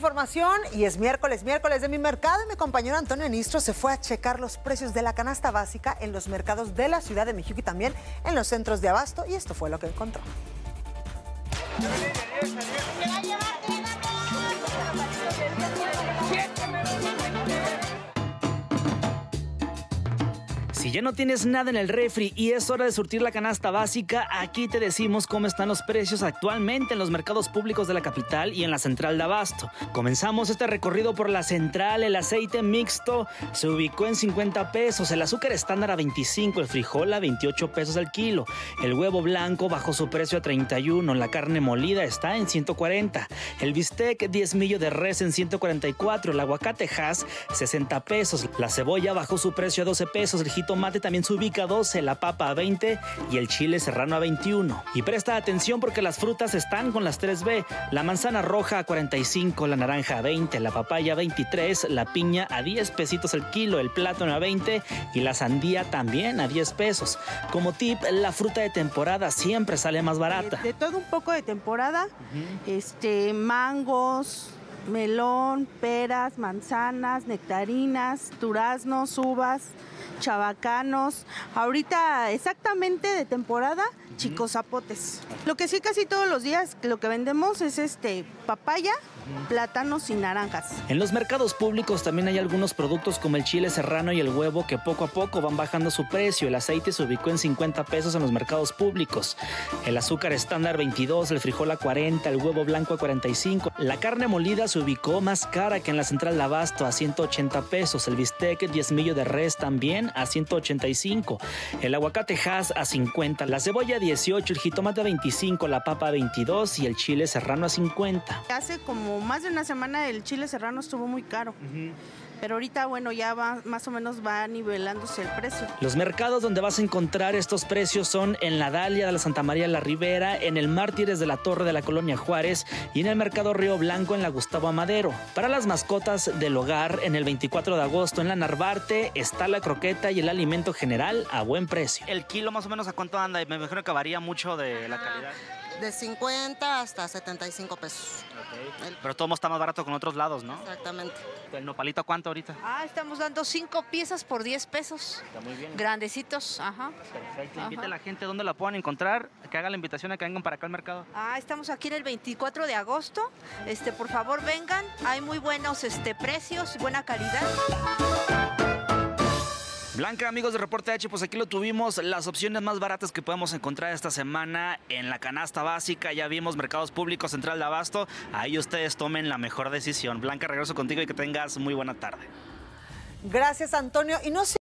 Información y es miércoles de Mi Mercado. Mi compañero Antonio Nistro se fue a checar los precios de la canasta básica en los mercados de la Ciudad de México y también en los centros de abasto, y esto fue lo que encontró. Si ya no tienes nada en el refri y es hora de surtir la canasta básica, aquí te decimos cómo están los precios actualmente en los mercados públicos de la capital y en la Central de Abasto. Comenzamos este recorrido por la Central. El aceite mixto se ubicó en 50 pesos, el azúcar estándar a 25, el frijol a 28 pesos al kilo, el huevo blanco bajó su precio a 31, la carne molida está en 140, el bistec 10 millos de res en 144, el aguacate Hass 60 pesos, la cebolla bajó su precio a 12 pesos, el tomate también se ubica a 12, la papa a 20 y el chile serrano a 21. Y presta atención porque las frutas están con las 3B. La manzana roja a 45, la naranja a 20, la papaya a 23, la piña a 10 pesitos el kilo, el plátano a 20 y la sandía también a 10 pesos. Como tip, la fruta de temporada siempre sale más barata. De todo un poco de temporada, mangos, melón, peras, manzanas, nectarinas, duraznos, uvas, chabacanos. Ahorita exactamente de temporada, chicos zapotes. Lo que sí casi todos los días lo que vendemos es papaya, plátanos y naranjas. En los mercados públicos también hay algunos productos como el chile serrano y el huevo que poco a poco van bajando su precio. El aceite se ubicó en 50 pesos en los mercados públicos. El azúcar estándar 22, el frijol a 40, el huevo blanco a 45. La carne molida se ubicó más cara que en la Central de Abasto a 180 pesos. El bistec 10 millos de res también a 185. El aguacate Hass a 50. La cebolla a 18, el jitomate a 25, la papa a 22 y el chile serrano a 50. Hace como más de una semana el chile serrano estuvo muy caro, pero ahorita, bueno, ya va, más o menos va nivelándose el precio. Los mercados donde vas a encontrar estos precios son en la Dalia de la Santa María la Ribera, en el Mártires de la Torre de la Colonia Juárez y en el Mercado Río Blanco en la Gustavo Amadero. Para las mascotas del hogar, en el 24 de agosto en la Narvarte está la croqueta y el alimento general a buen precio. ¿El kilo más o menos a cuánto anda? Me imagino que varía mucho de la calidad. De 50 hasta 75 pesos. Okay. Pero todo está más barato que en otros lados, ¿no? Exactamente. ¿El nopalito cuánto ahorita? Ah, estamos dando 5 piezas por 10 pesos. Está muy bien. Grandecitos, ajá. Perfecto. Invita a la gente, ¿dónde la pueden encontrar? Que haga la invitación a que vengan para acá al mercado. Ah, estamos aquí en el 24 de agosto. Por favor, vengan. Hay muy buenos precios, buena calidad. Blanca, amigos de Reporte H, pues aquí lo tuvimos, las opciones más baratas que podemos encontrar esta semana en la canasta básica. Ya vimos mercados públicos, Central de Abasto, ahí ustedes tomen la mejor decisión. Blanca, regreso contigo y que tengas muy buena tarde. Gracias, Antonio. Y no se...